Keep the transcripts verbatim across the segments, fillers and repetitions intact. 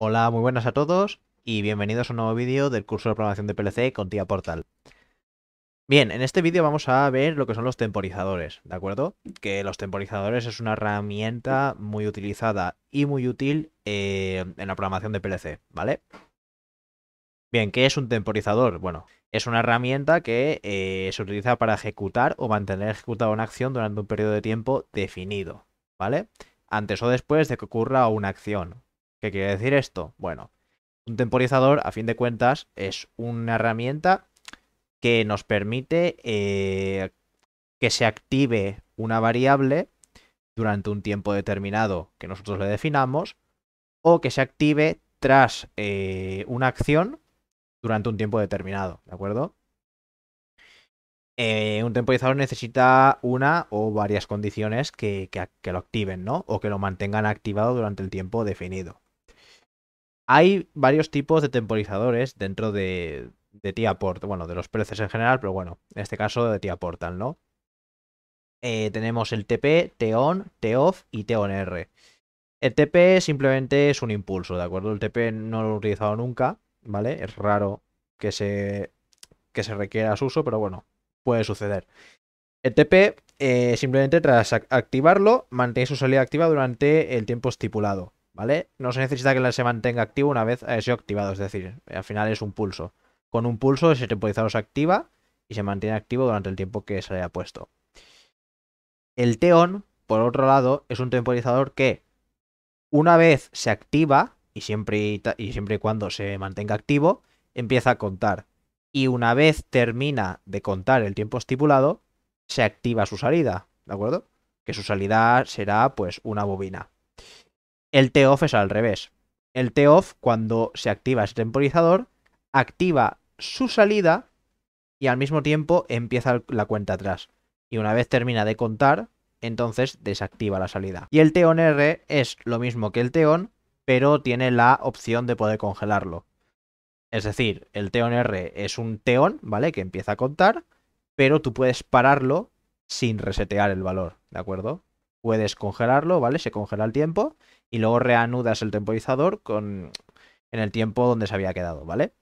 Hola, muy buenas a todos y bienvenidos a un nuevo vídeo del curso de programación de P L C con T I A Portal. Bien, en este vídeo vamos a ver lo que son los temporizadores, ¿de acuerdo? Que los temporizadores es una herramienta muy utilizada y muy útil eh, en la programación de P L C, ¿vale? Bien, ¿qué es un temporizador? Bueno, es una herramienta que eh, se utiliza para ejecutar o mantener ejecutada una acción durante un periodo de tiempo definido, ¿vale? Antes o después de que ocurra una acción. ¿Qué quiere decir esto? Bueno, un temporizador, a fin de cuentas, es una herramienta que nos permite eh, que se active una variable durante un tiempo determinado que nosotros le definamos o que se active tras eh, una acción durante un tiempo determinado, ¿de acuerdo? Eh, un temporizador necesita una o varias condiciones que, que, que lo activen, ¿no? O que lo mantengan activado durante el tiempo definido. Hay varios tipos de temporizadores dentro de, de T I A Portal, bueno, de los P L Cs en general, pero bueno, en este caso de T I A Portal, ¿no? Eh, tenemos el T P, T O N, T O F y T O N R. El T P simplemente es un impulso, ¿de acuerdo? El T P no lo he utilizado nunca, ¿vale? Es raro que se, que se requiera su uso, pero bueno, puede suceder. El T P, eh, simplemente tras activarlo, mantiene su salida activa durante el tiempo estipulado, ¿vale? No se necesita que se mantenga activo una vez haya sido activado, es decir, al final es un pulso. Con un pulso ese temporizador se activa y se mantiene activo durante el tiempo que se le haya puesto. El T O N, por otro lado, es un temporizador que una vez se activa, y siempre y, y, siempre y cuando se mantenga activo, empieza a contar. Y una vez termina de contar el tiempo estipulado, se activa su salida, ¿de acuerdo? Que su salida será pues una bobina. El T O F es al revés. El T O F, cuando se activa ese temporizador, activa su salida y al mismo tiempo empieza la cuenta atrás. Y una vez termina de contar, entonces desactiva la salida. Y el T O N R es lo mismo que el T O N, pero tiene la opción de poder congelarlo. Es decir, el T O N R es un T O N, ¿vale? Que empieza a contar, pero tú puedes pararlo sin resetear el valor, ¿de acuerdo? Puedes congelarlo, ¿vale? Se congela el tiempo y luego reanudas el temporizador con... en el tiempo donde se había quedado, ¿vale?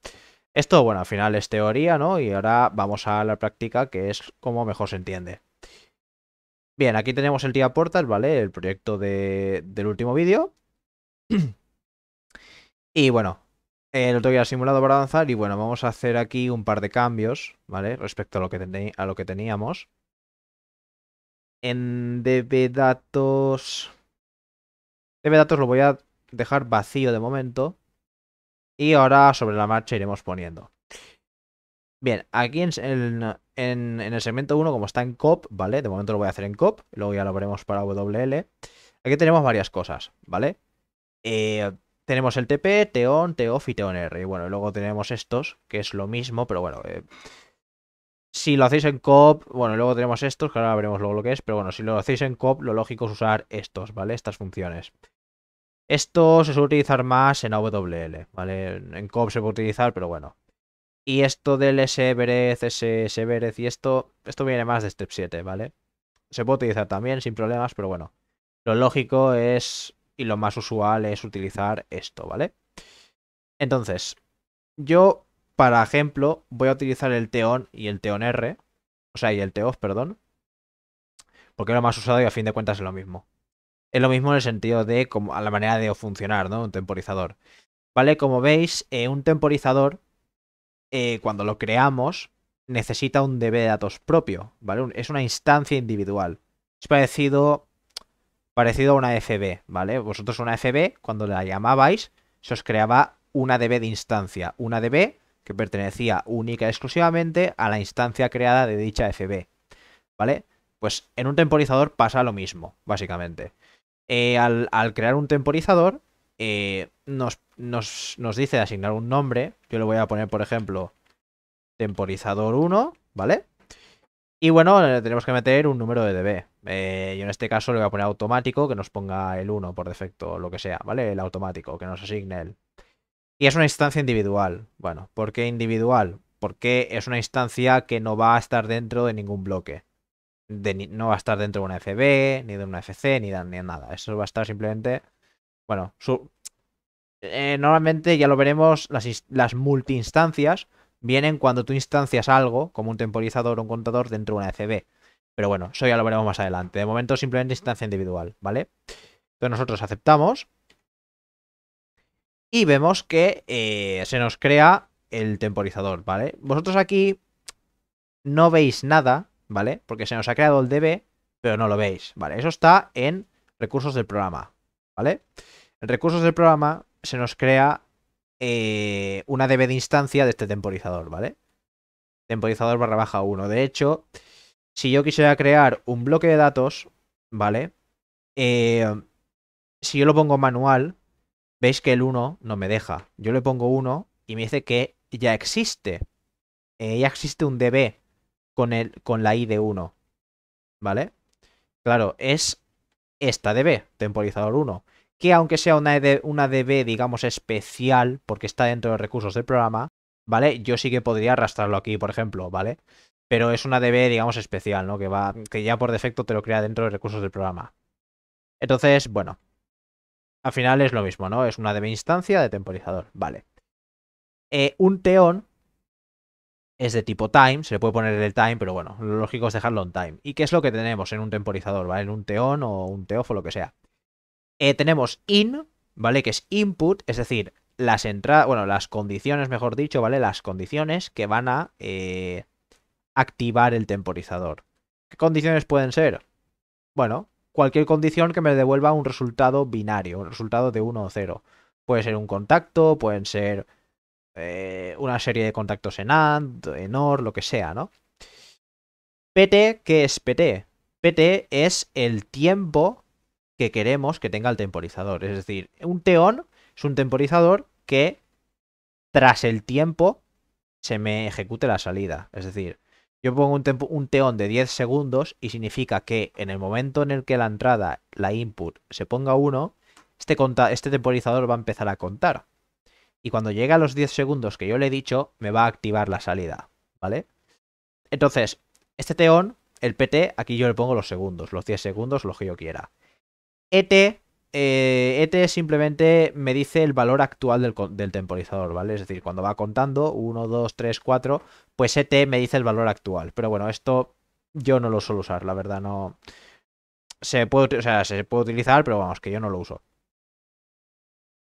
Esto, bueno, al final es teoría, ¿no? Y ahora vamos a la práctica, que es como mejor se entiende. Bien, aquí tenemos el T I A Portal, ¿vale? El proyecto de... del último vídeo. Y bueno, el otro día simulado para avanzar y bueno, vamos a hacer aquí un par de cambios, ¿vale? Respecto a lo que, a lo que teníamos. En dbdatos... dbdatos lo voy a dejar vacío de momento. Y ahora sobre la marcha iremos poniendo. Bien, aquí en, en, en, en el segmento uno, como está en cop, ¿vale? De momento lo voy a hacer en cop, luego ya lo veremos para W L. Aquí tenemos varias cosas, ¿vale? Eh, tenemos el T P, T O N, T O F y T O N R. Y bueno, luego tenemos estos, que es lo mismo, pero bueno... Eh, Si lo hacéis en cop, bueno, luego tenemos estos, que ahora veremos luego lo que es, pero bueno, si lo hacéis en cop, lo lógico es usar estos, ¿vale? Estas funciones. Esto se suele utilizar más en A W L, ¿vale? En cop se puede utilizar, pero bueno. Y esto del S B R E Z, S S B R E Z y esto, esto viene más de step siete, ¿vale? Se puede utilizar también sin problemas, pero bueno. Lo lógico es, y lo más usual es utilizar esto, ¿vale? Entonces, yo... Para ejemplo, voy a utilizar el T O N y el T O N R, o sea, y el T O F, perdón, porque es lo más usado y a fin de cuentas es lo mismo. Es lo mismo en el sentido de como, a la manera de funcionar, ¿no? Un temporizador. ¿Vale? Como veis, eh, un temporizador, eh, cuando lo creamos, necesita un dbdatos propio, ¿vale? Un, es una instancia individual. Es parecido, parecido a una F B, ¿vale? Vosotros una F B, cuando la llamabais, se os creaba una D B de instancia, una D B... que pertenecía única y exclusivamente a la instancia creada de dicha F B, ¿vale? Pues en un temporizador pasa lo mismo, básicamente. Eh, al, al crear un temporizador, eh, nos, nos, nos dice de asignar un nombre. Yo le voy a poner, por ejemplo, temporizador uno, ¿vale? Y bueno, tenemos que meter un número de D B. Eh, yo en este caso le voy a poner automático, que nos ponga el uno por defecto, lo que sea, ¿vale? El automático, que nos asigne el... Y es una instancia individual. Bueno, ¿por qué individual? Porque es una instancia que no va a estar dentro de ningún bloque. De ni, no va a estar dentro de una F B, ni de una F C, ni de, ni de nada. Eso va a estar simplemente... Bueno, su, eh, normalmente, ya lo veremos, las, las multiinstancias vienen cuando tú instancias algo, como un temporizador o un contador, dentro de una E C B. Pero bueno, eso ya lo veremos más adelante. De momento, simplemente instancia individual, ¿vale? Entonces nosotros aceptamos. Y vemos que eh, se nos crea el temporizador, ¿vale? Vosotros aquí no veis nada, ¿vale? Porque se nos ha creado el D B, pero no lo veis, ¿vale? Eso está en recursos del programa, ¿vale? En recursos del programa se nos crea eh, una D B de instancia de este temporizador, ¿vale? Temporizador barra baja uno. De hecho, si yo quisiera crear un bloque de datos, ¿vale? Eh, si yo lo pongo manual, veis que el uno no me deja. Yo le pongo uno y me dice que ya existe. Eh, ya existe un D B con, el, con la I D uno, ¿vale? Claro, es esta D B, temporizador uno, que aunque sea una, ED, una D B, digamos, especial, porque está dentro de recursos del programa, ¿vale? Yo sí que podría arrastrarlo aquí, por ejemplo, ¿vale? Pero es una D B, digamos, especial, ¿no? Que, va, que ya por defecto te lo crea dentro de recursos del programa. Entonces, bueno, al final es lo mismo, ¿no? Es una D B instancia de temporizador, ¿vale? Eh, un T O N es de tipo time, se le puede poner el time, pero bueno, lo lógico es dejarlo on time. ¿Y qué es lo que tenemos en un temporizador, ¿vale? En un T O N o un T O F o lo que sea. Eh, tenemos in, ¿vale? Que es input, es decir, las entradas, bueno, las condiciones, mejor dicho, ¿vale? Las condiciones que van a eh, activar el temporizador. ¿Qué condiciones pueden ser? Bueno, cualquier condición que me devuelva un resultado binario, un resultado de uno o cero. Puede ser un contacto, pueden ser eh, una serie de contactos en AND, en OR, lo que sea, ¿no? P T, ¿qué es P T? P T es el tiempo que queremos que tenga el temporizador. Es decir, un T O N es un temporizador que tras el tiempo se me ejecute la salida. Es decir, yo pongo un, tempo, un T O N de diez segundos y significa que en el momento en el que la entrada, la input, se ponga uno, este, este temporizador va a empezar a contar. Y cuando llegue a los diez segundos que yo le he dicho, me va a activar la salida, ¿vale? Entonces, este T O N, el P T, aquí yo le pongo los segundos, los diez segundos, lo que yo quiera. E T, eh, E T simplemente me dice el valor actual del, del temporizador, ¿vale? Es decir, cuando va contando, uno, dos, tres, cuatro... pues E T me dice el valor actual. Pero bueno, esto yo no lo suelo usar, la verdad, no. Se puede, o sea, se puede utilizar, pero vamos, que yo no lo uso.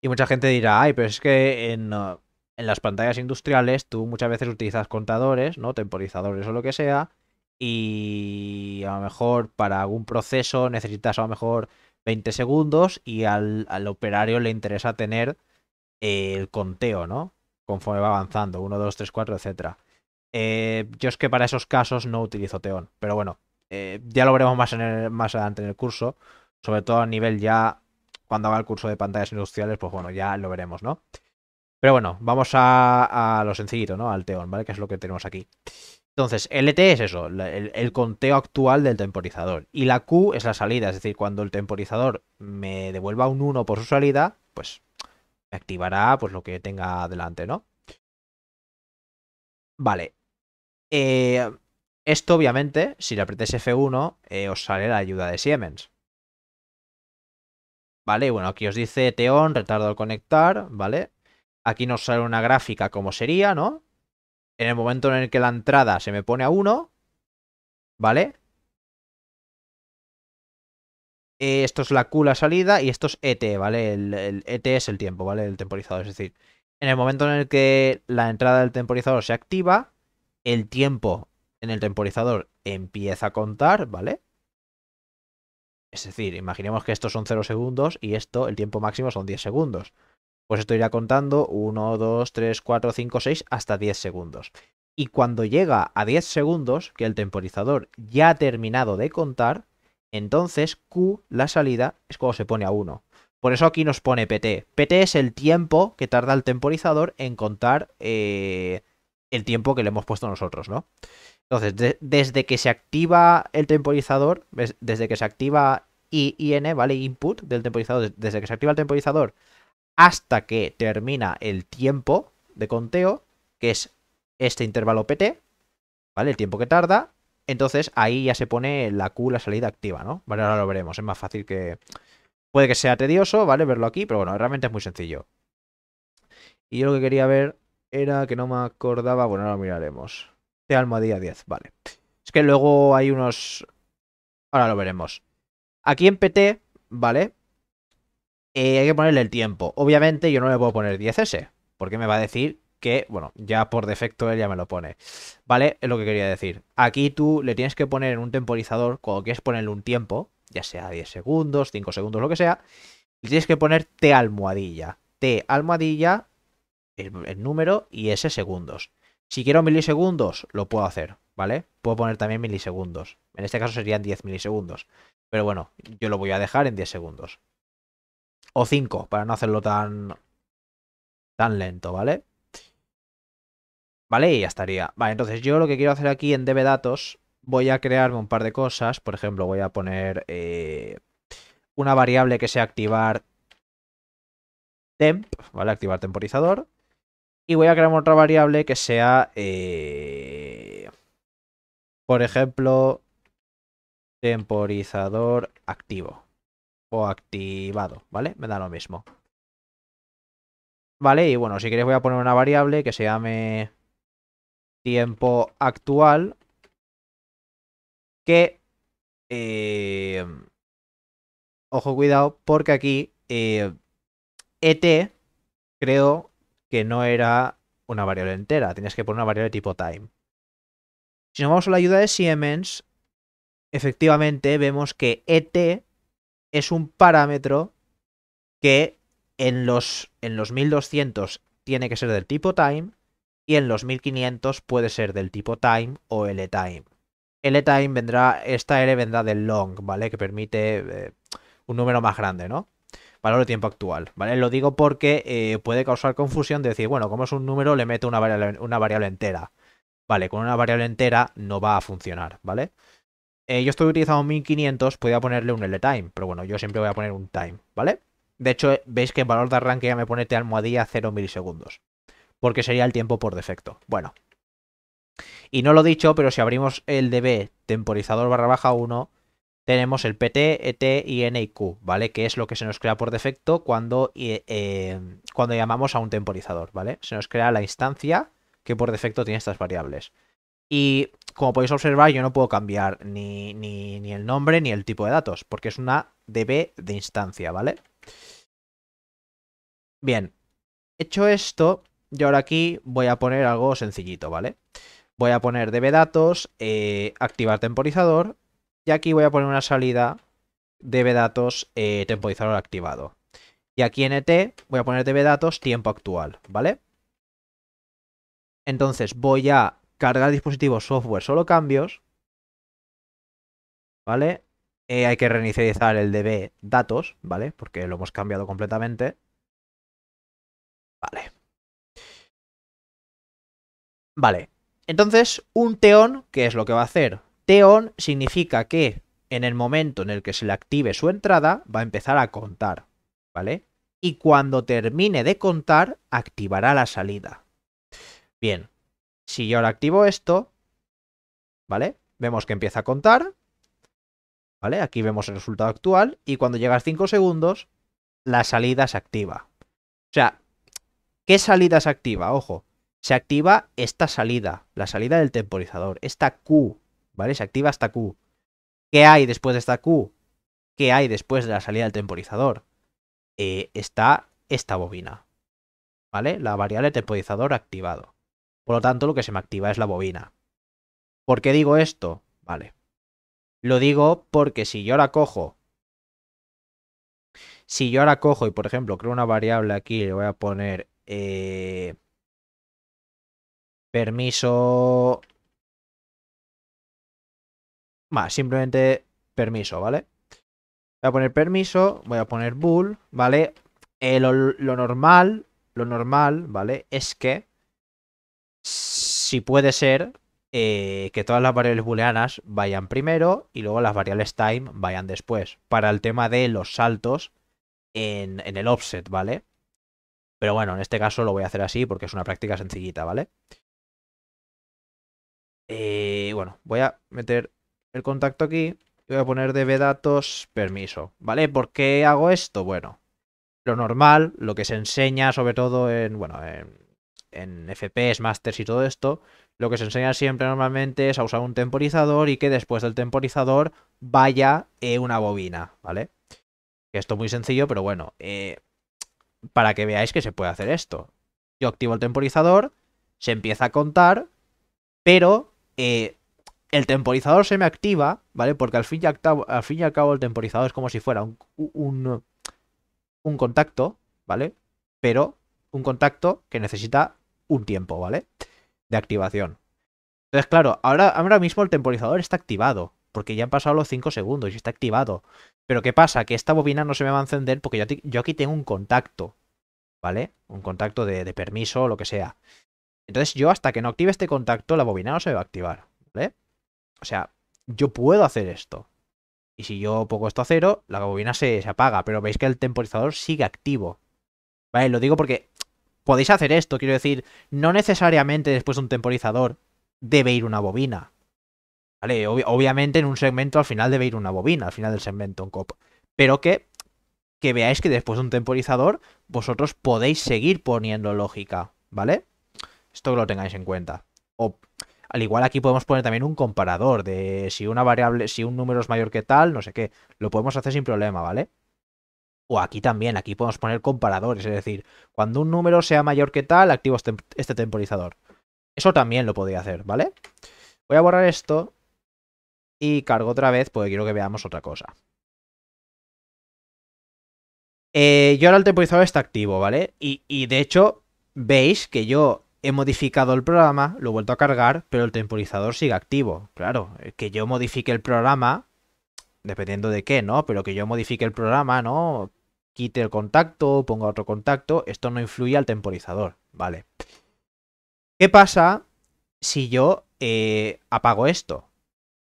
Y mucha gente dirá, ay, pero es que en, en las pantallas industriales tú muchas veces utilizas contadores, ¿no? Temporizadores o lo que sea. Y a lo mejor para algún proceso necesitas a lo mejor veinte segundos y al, al operario le interesa tener el conteo, ¿no? Conforme va avanzando, uno, dos, tres, cuatro, etcétera. Eh, yo es que para esos casos no utilizo T O N, pero bueno, eh, ya lo veremos más, en el, más adelante en el curso, sobre todo a nivel ya, cuando haga el curso de pantallas industriales, pues bueno, ya lo veremos, ¿no? Pero bueno, vamos a, a lo sencillito, ¿no? Al T O N, ¿vale? Que es lo que tenemos aquí. Entonces, L T es eso, el, el conteo actual del temporizador, y la Q es la salida, es decir, cuando el temporizador me devuelva un uno por su salida, pues me activará pues lo que tenga adelante, ¿no? Vale. Eh, esto, obviamente, si le apretáis F uno, eh, os sale la ayuda de Siemens. Vale, bueno, aquí os dice T O N, retardo al conectar, ¿vale? Aquí nos sale una gráfica como sería, ¿no? En el momento en el que la entrada se me pone a uno, ¿vale? Eh, esto es la Q, la salida, y esto es E T, ¿vale? El, el E T es el tiempo, ¿vale? El temporizador, es decir, en el momento en el que la entrada del temporizador se activa, el tiempo en el temporizador empieza a contar, ¿vale? Es decir, imaginemos que estos son cero segundos y esto, el tiempo máximo son diez segundos. Pues esto irá contando uno, dos, tres, cuatro, cinco, seis hasta diez segundos. Y cuando llega a diez segundos, que el temporizador ya ha terminado de contar, entonces Q, la salida, es cuando se pone a uno. Por eso aquí nos pone P T. P T es el tiempo que tarda el temporizador en contar eh, el tiempo que le hemos puesto nosotros, ¿no? Entonces, de, desde que se activa el temporizador, desde que se activa I N, ¿vale? Input del temporizador, desde que se activa el temporizador hasta que termina el tiempo de conteo, que es este intervalo P T, ¿vale? El tiempo que tarda. Entonces, ahí ya se pone la Q, la salida activa, ¿no? Vale, ahora lo veremos, es más fácil que... Puede que sea tedioso, ¿vale? Verlo aquí, pero bueno, realmente es muy sencillo. Y yo lo que quería ver era que no me acordaba. Bueno, ahora lo miraremos. T almohadilla diez, vale. Es que luego hay unos... Ahora lo veremos. Aquí en P T, ¿vale? Eh, hay que ponerle el tiempo. Obviamente yo no le puedo poner diez ese. Porque me va a decir que, bueno, ya por defecto él ya me lo pone. ¿Vale? Es lo que quería decir. Aquí tú le tienes que poner en un temporizador, cuando quieres ponerle un tiempo, ya sea diez segundos, cinco segundos, lo que sea, le tienes que poner T almohadilla. T almohadilla, el, el número y S segundos. Si quiero milisegundos, lo puedo hacer, ¿vale? Puedo poner también milisegundos. En este caso serían diez milisegundos. Pero bueno, yo lo voy a dejar en diez segundos. O cinco, para no hacerlo tan, tan lento, ¿vale? Vale, y ya estaría. Vale, entonces yo lo que quiero hacer aquí en D B Datos, voy a crearme un par de cosas. Por ejemplo, voy a poner eh, una variable que sea activar temp, ¿vale? Activar temporizador. Y voy a crear otra variable que sea, eh, por ejemplo, temporizador activo. O activado, ¿vale? Me da lo mismo. Vale, y bueno, si queréis voy a poner una variable que se llame tiempo actual. Que, eh, ojo, cuidado, porque aquí eh, E T creo que no era una variable entera. Tenías que poner una variable tipo time. Si nos vamos a la ayuda de Siemens, efectivamente vemos que E T es un parámetro que en los, en los mil doscientos tiene que ser del tipo time y en los mil quinientos puede ser del tipo time o L time. L time vendrá, esta L vendrá del long, ¿vale? Que permite eh, un número más grande, ¿no? Valor de tiempo actual, ¿vale? Lo digo porque eh, puede causar confusión de decir, bueno, como es un número le meto una variable, una variable entera. Vale, con una variable entera no va a funcionar, ¿vale? Eh, yo estoy utilizando mil quinientos, podía ponerle un L time, pero bueno, yo siempre voy a poner un time, ¿vale? De hecho, veis que el valor de arranque ya me pone T almohadilla cero milisegundos, porque sería el tiempo por defecto. Bueno, y no lo he dicho, pero si abrimos el D B temporizador barra baja uno, tenemos el P T, E T, I N y Q, ¿vale? Que es lo que se nos crea por defecto cuando, eh, cuando llamamos a un temporizador, ¿vale? Se nos crea la instancia que por defecto tiene estas variables. Y como podéis observar, yo no puedo cambiar ni, ni, ni el nombre ni el tipo de datos, porque es una D B de instancia, ¿vale? Bien, hecho esto, yo ahora aquí voy a poner algo sencillito, ¿vale? Voy a poner D B datos, eh, activar temporizador, y aquí voy a poner una salida D B datos, eh, temporizador activado. Y aquí en E T voy a poner D B datos, tiempo actual, ¿vale? Entonces voy a cargar dispositivos software solo cambios, ¿vale? Eh, hay que reinicializar el D B datos, ¿vale? Porque lo hemos cambiado completamente. Vale. Vale. Entonces, un T O N, ¿qué es lo que va a hacer? T O N significa que en el momento en el que se le active su entrada, va a empezar a contar, ¿vale? Y cuando termine de contar, activará la salida. Bien. Si yo ahora activo esto, ¿vale? Vemos que empieza a contar, ¿vale? Aquí vemos el resultado actual y cuando llega a cinco segundos, la salida se activa. O sea, ¿qué salida se activa? Ojo, se activa esta salida, la salida del temporizador, esta Q, ¿vale? Se activa esta Q. ¿Qué hay después de esta Q? ¿Qué hay después de la salida del temporizador? Eh, está esta bobina, ¿vale? La variable temporizador activado. Por lo tanto, lo que se me activa es la bobina. ¿Por qué digo esto? Vale. Lo digo porque si yo ahora cojo... Si yo ahora cojo y, por ejemplo, creo una variable aquí, le voy a poner... Eh, permiso... Más, simplemente permiso, ¿vale? Voy a poner permiso, voy a poner bool, ¿vale? Eh, lo, lo normal, lo normal, ¿vale? Es que... Si puede ser eh, que todas las variables booleanas vayan primero y luego las variables time vayan después. Para el tema de los saltos en, en el offset, ¿vale? Pero bueno, en este caso lo voy a hacer así porque es una práctica sencillita, ¿vale? Eh, bueno, voy a meter el contacto aquí y voy a poner db datos permiso, ¿vale? ¿Por qué hago esto? Bueno, lo normal, lo que se enseña sobre todo en, bueno, en, en F P S, Masters y todo esto, lo que se enseña siempre normalmente es a usar un temporizador y que después del temporizador vaya eh, una bobina, ¿vale? Esto es muy sencillo, pero bueno, eh, para que veáis que se puede hacer esto. Yo activo el temporizador, se empieza a contar, pero eh, el temporizador se me activa, ¿vale? Porque al fin y al cabo, al fin y al cabo el temporizador es como si fuera un, un, un contacto, ¿vale? Pero un contacto que necesita un tiempo, ¿vale? De activación. Entonces, claro, ahora, ahora mismo el temporizador está activado, porque ya han pasado los cinco segundos y está activado. Pero ¿qué pasa? Que esta bobina no se me va a encender porque yo, yo aquí tengo un contacto, ¿vale? Un contacto de, de permiso o lo que sea. Entonces yo hasta que no active este contacto, la bobina no se va a activar, ¿vale? O sea, yo puedo hacer esto. Y si yo pongo esto a cero, la bobina se, se apaga, pero veis que el temporizador sigue activo. Vale, lo digo porque podéis hacer esto, quiero decir, no necesariamente después de un temporizador debe ir una bobina. Vale, Ob obviamente en un segmento al final debe ir una bobina, al final del segmento un cop. Pero que, que veáis que después de un temporizador vosotros podéis seguir poniendo lógica, ¿vale? Esto que lo tengáis en cuenta. O al igual aquí podemos poner también un comparador de si una variable, si un número es mayor que tal, no sé qué. Lo podemos hacer sin problema, ¿vale? O aquí también, aquí podemos poner comparadores, es decir, cuando un número sea mayor que tal, activo este, este temporizador. Eso también lo podéis hacer, ¿vale? Voy a borrar esto y cargo otra vez porque quiero que veamos otra cosa. Eh, yo ahora el temporizador está activo, ¿vale? Y, y de hecho, veis que yo he modificado el programa, lo he vuelto a cargar, pero el temporizador sigue activo. Claro, que yo modifique el programa, dependiendo de qué, ¿no? Pero que yo modifique el programa, ¿no? Quite el contacto, ponga otro contacto, esto no influye al temporizador, ¿vale? ¿Qué pasa si yo eh, apago esto?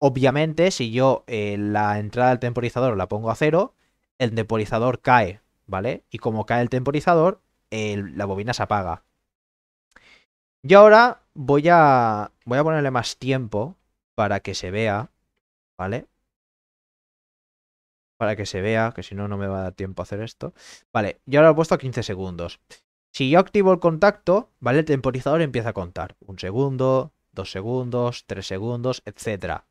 Obviamente, si yo eh, la entrada del temporizador la pongo a cero, el temporizador cae, ¿vale? Y como cae el temporizador, eh, la bobina se apaga. Y ahora voy a, voy a ponerle más tiempo para que se vea, ¿vale? Para que se vea, que si no, no me va a dar tiempo a hacer esto. Vale, yo ahora lo he puesto a quince segundos. Si yo activo el contacto, ¿vale? El temporizador empieza a contar. Un segundo, dos segundos, tres segundos, etcétera.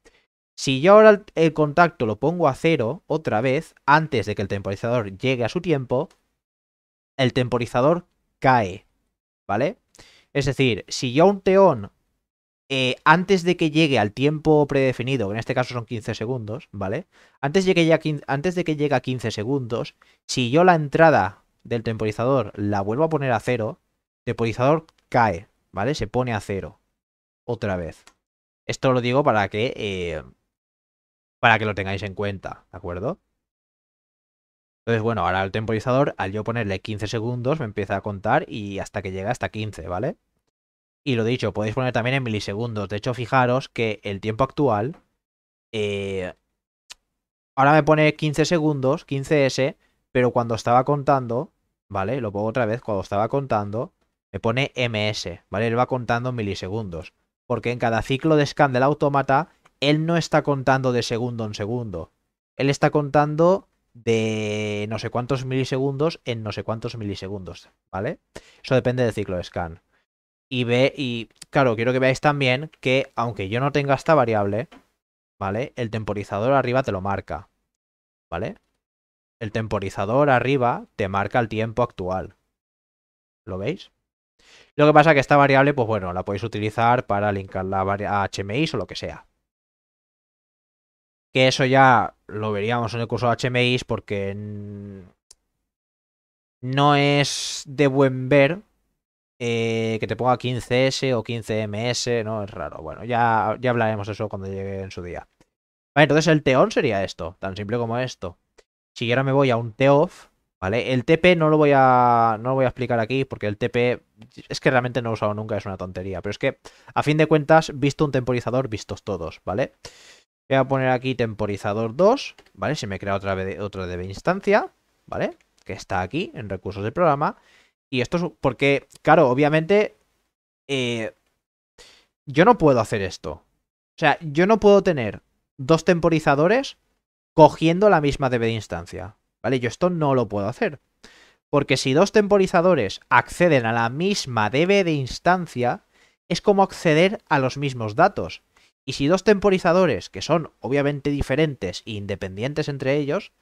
Si yo ahora el, el contacto lo pongo a cero otra vez, antes de que el temporizador llegue a su tiempo, el temporizador cae, ¿vale? Es decir, si yo un T O N, eh, antes de que llegue al tiempo predefinido, que en este caso son quince segundos, ¿vale? Antes de que llegue a quince, antes de que llegue a quince segundos, si yo la entrada del temporizador la vuelvo a poner a cero, el temporizador cae, ¿vale? Se pone a cero otra vez. Esto lo digo para que, eh, para que lo tengáis en cuenta, ¿de acuerdo? Entonces, bueno, ahora el temporizador, al yo ponerle quince segundos, me empieza a contar y hasta que llega hasta quince, ¿vale? Y lo dicho, podéis poner también en milisegundos. De hecho, fijaros que el tiempo actual, eh, ahora me pone quince segundos, quince ese, pero cuando estaba contando, ¿vale? Lo pongo otra vez, cuando estaba contando, me pone M S, ¿vale? Él va contando en milisegundos. Porque en cada ciclo de scan del autómata, él no está contando de segundo en segundo. Él está contando de no sé cuántos milisegundos en no sé cuántos milisegundos, ¿vale? Eso depende del ciclo de scan. Y ve, y claro, quiero que veáis también que aunque yo no tenga esta variable, ¿vale? El temporizador arriba te lo marca, ¿vale? El temporizador arriba te marca el tiempo actual. ¿Lo veis? Lo que pasa es que esta variable, pues bueno, la podéis utilizar para linkarla a H M I o lo que sea. Que eso ya lo veríamos en el curso de H M I porque no es de buen ver eh, que te ponga quince ese o quince M S, ¿no? Es raro. Bueno, ya, ya hablaremos de eso cuando llegue en su día. Vale, entonces el T O N sería esto, tan simple como esto. Si yo ahora me voy a un T O F, ¿vale? El T P no lo voy a, no lo voy a explicar aquí porque el T P es que realmente no lo he usado nunca, es una tontería. Pero es que, a fin de cuentas, visto un temporizador, vistos todos, ¿vale? Voy a poner aquí temporizador dos, ¿vale? Se me crea otra vez otra de instancia, ¿vale? Que está aquí en recursos del programa. Y esto es porque, claro, obviamente, eh, yo no puedo hacer esto. O sea, yo no puedo tener dos temporizadores cogiendo la misma D B de instancia, ¿vale? Yo esto no lo puedo hacer. Porque si dos temporizadores acceden a la misma D B de instancia, es como acceder a los mismos datos. Y si dos temporizadores, que son obviamente diferentes e independientes entre ellos,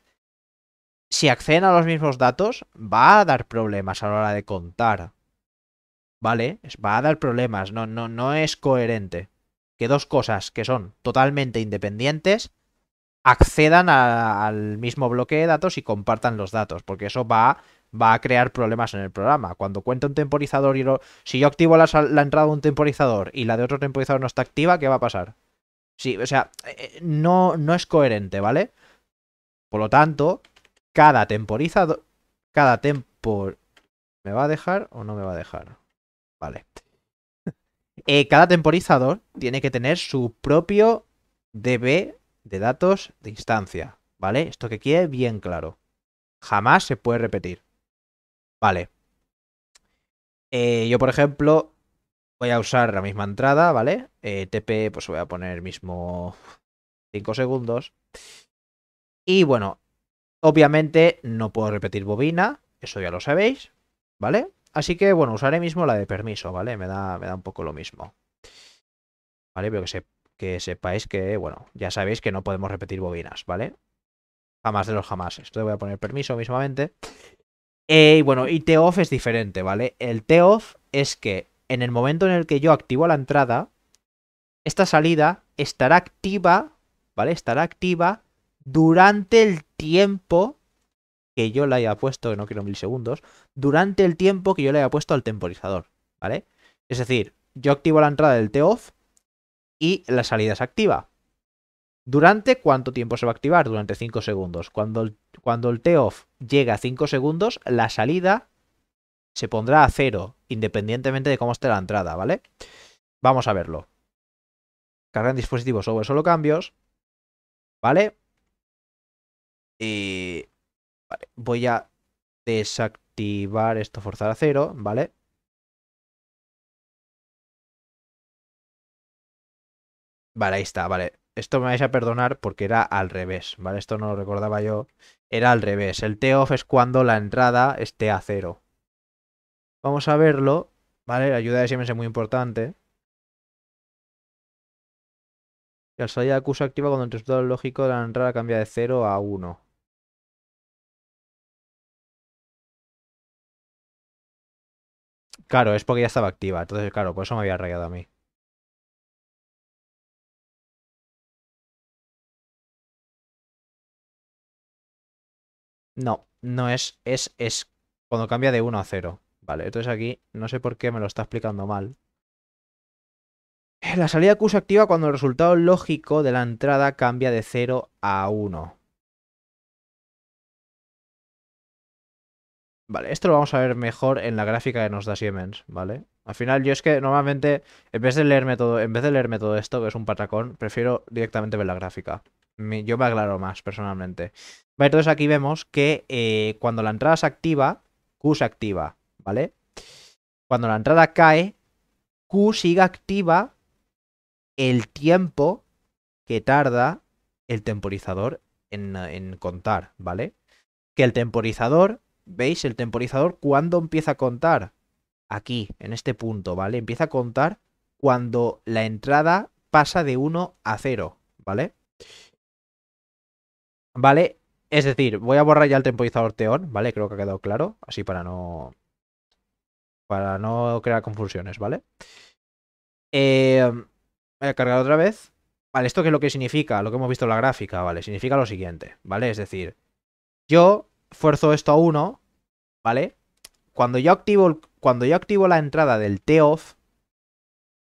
si acceden a los mismos datos, va a dar problemas a la hora de contar. ¿Vale? Va a dar problemas, no, no, no es coherente que dos cosas que son totalmente independientes accedan a, al mismo bloque de datos y compartan los datos, porque eso va, va a crear problemas en el programa. Cuando cuenta un temporizador y lo, si yo activo la, la entrada de un temporizador y la de otro temporizador no está activa, ¿qué va a pasar? Sí, o sea, no, no es coherente, ¿vale? Por lo tanto, cada temporizador, cada tempo... ¿Me va a dejar o no me va a dejar? Vale. Eh, cada temporizador tiene que tener su propio D B de datos de instancia, ¿vale? Esto que quede bien claro. Jamás se puede repetir. Vale. Eh, yo, por ejemplo, voy a usar la misma entrada, ¿vale? Eh, T P, pues voy a poner mismo cinco segundos. Y bueno, obviamente no puedo repetir bobina, eso ya lo sabéis, ¿vale? Así que, bueno, usaré mismo la de permiso, ¿vale? Me da, me da un poco lo mismo. Vale, pero que, se, que sepáis que, bueno, ya sabéis que no podemos repetir bobinas, ¿vale? Jamás de los jamás. Esto le voy a poner permiso mismamente. Eh, y bueno, y T O F es diferente, ¿vale? El T O F es que en el momento en el que yo activo la entrada, esta salida estará activa, ¿vale? Estará activa durante el tiempo... que yo le haya puesto, que no quiero milisegundos, durante el tiempo que yo le haya puesto al temporizador, ¿vale? Es decir, yo activo la entrada del T O F y la salida se activa. ¿Durante cuánto tiempo se va a activar? Durante cinco segundos. Cuando el, cuando el T O F llega a cinco segundos, la salida se pondrá a cero, independientemente de cómo esté la entrada, ¿vale? Vamos a verlo. Cargan dispositivos sobre solo cambios, ¿vale? Y... Vale, voy a desactivar esto, forzar a cero, ¿vale? Vale, ahí está, vale. Esto me vais a perdonar porque era al revés, ¿vale? Esto no lo recordaba yo. Era al revés. El T O F es cuando la entrada esté a cero. Vamos a verlo, ¿vale? La ayuda de Siemens es muy importante. La salida de acusa activa cuando el resultado lógico de la entrada cambia de cero a uno. Claro, es porque ya estaba activa. Entonces, claro, por eso me había rayado a mí. No, no es... Es, es cuando cambia de uno a cero. Vale, entonces aquí no sé por qué me lo está explicando mal. La salida Q se activa cuando el resultado lógico de la entrada cambia de cero a uno. Vale, esto lo vamos a ver mejor en la gráfica que nos da Siemens, ¿vale? Al final yo es que normalmente, en vez de leerme todo, en vez de leerme todo esto, que es un patacón, prefiero directamente ver la gráfica. Me, yo me aclaro más, personalmente. Vale, entonces aquí vemos que eh, cuando la entrada se activa, Q se activa, ¿vale? Cuando la entrada cae, Q sigue activa el tiempo que tarda el temporizador en, en contar, ¿vale? Que el temporizador... ¿Veis? El temporizador, ¿cuándo empieza a contar? Aquí, en este punto, ¿vale? Empieza a contar cuando la entrada pasa de uno a cero, ¿vale? ¿Vale? Es decir, voy a borrar ya el temporizador T O N, ¿vale? Creo que ha quedado claro, así para no... Para no crear confusiones, ¿vale? Eh, voy a cargar otra vez. Vale, ¿esto qué es lo que significa? Lo que hemos visto en la gráfica, ¿vale? Significa lo siguiente, ¿vale? Es decir, yo... Fuerzo esto a uno, ¿vale? Cuando yo activo, cuando yo activo la entrada del T O F,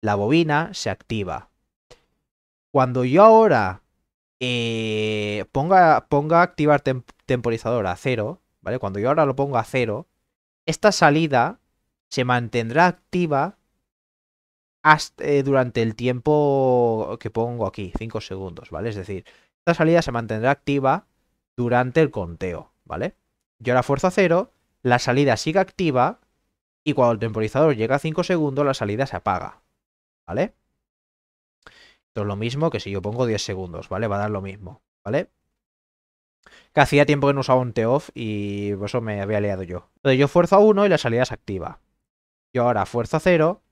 la bobina se activa. Cuando yo ahora eh, ponga, ponga activar tem, temporizador a cero, ¿vale? Cuando yo ahora lo pongo a cero, esta salida se mantendrá activa hasta, eh, durante el tiempo que pongo aquí, cinco segundos, ¿vale? Es decir, esta salida se mantendrá activa durante el conteo. ¿Vale? Yo la fuerzo a cero, la salida sigue activa y cuando el temporizador llega a cinco segundos la salida se apaga, ¿vale? Esto es lo mismo que si yo pongo diez segundos, ¿vale? Va a dar lo mismo, ¿vale? que hacía tiempo que no usaba un T O F y por eso me había liado yo. Entonces yo fuerzo a uno y la salida se activa. Yo ahora fuerzo a cero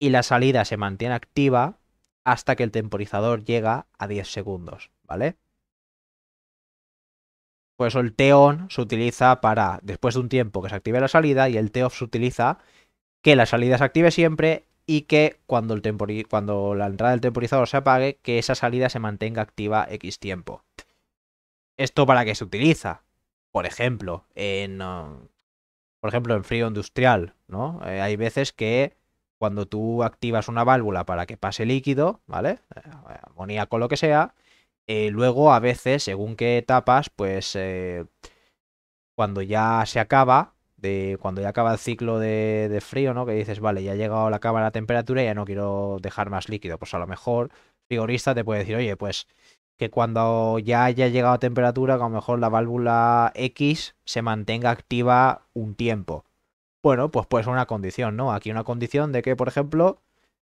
y la salida se mantiene activa hasta que el temporizador llega a diez segundos, ¿vale? Por eso el T O N se utiliza para, después de un tiempo, que se active la salida, y el T O F se utiliza que la salida se active siempre y que cuando, el tempori- cuando la entrada del temporizador se apague, que esa salida se mantenga activa X tiempo. ¿Esto para qué se utiliza? Por ejemplo, en, por ejemplo, en frío industrial, ¿no? Eh, hay veces que cuando tú activas una válvula para que pase líquido, ¿vale? Amoníaco, lo que sea. Eh, luego, a veces, según qué etapas, pues eh, cuando ya se acaba, de, cuando ya acaba el ciclo de, de frío, ¿no? Que dices, vale, ya ha llegado la cámara a temperatura y ya no quiero dejar más líquido. Pues a lo mejor el frigorista te puede decir, oye, pues que cuando ya haya llegado a temperatura, que a lo mejor la válvula X se mantenga activa un tiempo. Bueno, pues puede ser una condición, ¿no? Aquí una condición de que, por ejemplo,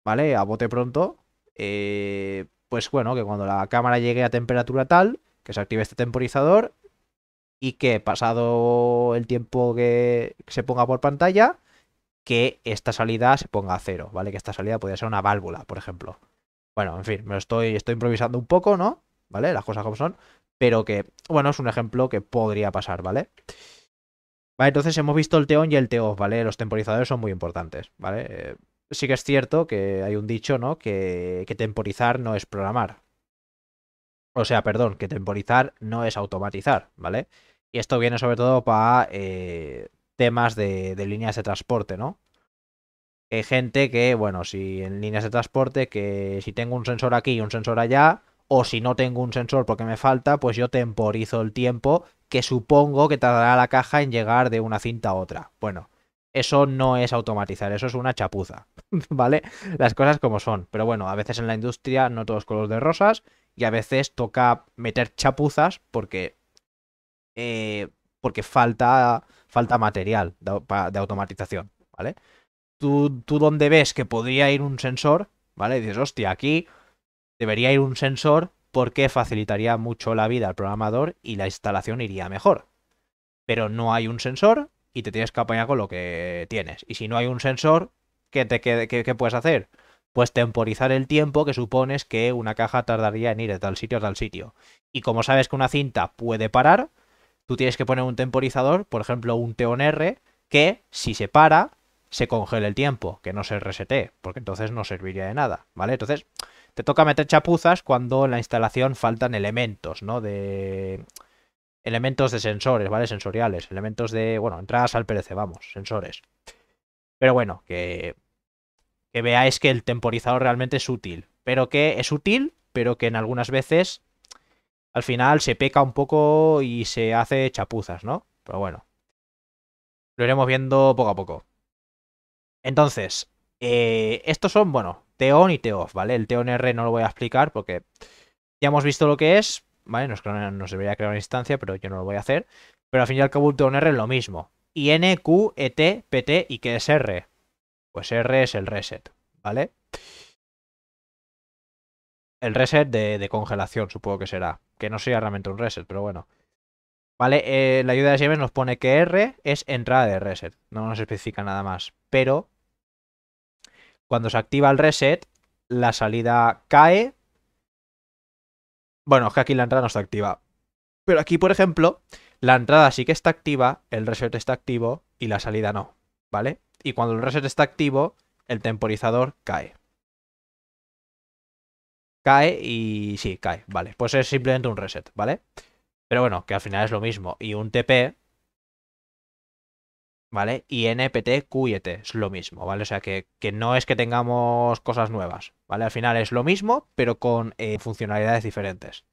¿vale? A bote pronto, eh... pues bueno, que cuando la cámara llegue a temperatura tal, que se active este temporizador y que pasado el tiempo que se ponga por pantalla, que esta salida se ponga a cero, ¿vale? Que esta salida podría ser una válvula, por ejemplo. Bueno, en fin, me lo estoy, estoy improvisando un poco, ¿no? ¿Vale? Las cosas como son, pero que, bueno, es un ejemplo que podría pasar, ¿vale? Vale, entonces hemos visto el T O N y el T O F, ¿vale? Los temporizadores son muy importantes, ¿vale? Eh, Sí que es cierto que hay un dicho, ¿no? Que, que temporizar no es programar. O sea, perdón, que temporizar no es automatizar, ¿vale? Y esto viene sobre todo para eh, temas de, de líneas de transporte, ¿no? Hay gente que, bueno, si en líneas de transporte, que si tengo un sensor aquí y un sensor allá, o si no tengo un sensor porque me falta, pues yo temporizo el tiempo que supongo que tardará la caja en llegar de una cinta a otra. Bueno. Eso no es automatizar, eso es una chapuza, ¿vale? Las cosas como son. Pero bueno, a veces en la industria no todos colores de rosas y a veces toca meter chapuzas porque, eh, porque falta, falta material de, de automatización, ¿vale? Tú, tú donde ves que podría ir un sensor, ¿vale? Y dices, hostia, aquí debería ir un sensor porque facilitaría mucho la vida al programador y la instalación iría mejor. Pero no hay un sensor. Y te tienes que apañar con lo que tienes. Y si no hay un sensor, ¿qué, te, qué, qué, qué puedes hacer? Pues temporizar el tiempo que supones que una caja tardaría en ir de tal sitio a tal sitio. Y como sabes que una cinta puede parar, tú tienes que poner un temporizador, por ejemplo un T O N R, que si se para, se congele el tiempo, que no se resetee, porque entonces no serviría de nada, ¿vale? Entonces te toca meter chapuzas cuando en la instalación faltan elementos, ¿no? De... Elementos de sensores, ¿vale? Sensoriales. Elementos de, bueno, entradas al P L C, vamos, sensores. Pero bueno, que, que veáis que el temporizador realmente es útil. Pero que es útil, pero que en algunas veces al final se peca un poco y se hace chapuzas, ¿no? Pero bueno, lo iremos viendo poco a poco. Entonces, eh, estos son, bueno, T O N y T O F, ¿vale? El T O N R no lo voy a explicar porque ya hemos visto lo que es. Vale, nos, nos debería crear una instancia, pero yo no lo voy a hacer. Pero al fin y al cabo, el T O N R es lo mismo. I N, Q, E T, P T, ¿y qué es R? Pues R es el reset, ¿vale? El reset de, de congelación, supongo que será. Que no sería realmente un reset, pero bueno. Vale, eh, la ayuda de Siemens nos pone que R es entrada de reset. No nos especifica nada más. Pero cuando se activa el reset, la salida cae. Bueno, es que aquí la entrada no está activa. Pero aquí, por ejemplo, la entrada sí que está activa, el reset está activo y la salida no, ¿vale? Y cuando el reset está activo, el temporizador cae. Cae y... sí, cae, vale. Pues es simplemente un reset, ¿vale? Pero bueno, que al final es lo mismo. Y un T P, ¿vale? Y N, P T, Q y E T es lo mismo, ¿vale? O sea, que, que no es que tengamos cosas nuevas, ¿vale? Al final es lo mismo, pero con eh, funcionalidades diferentes.